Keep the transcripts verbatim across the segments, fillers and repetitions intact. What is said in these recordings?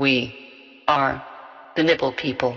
We are the Nipple People.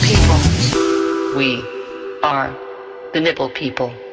People. We are the Nipple People.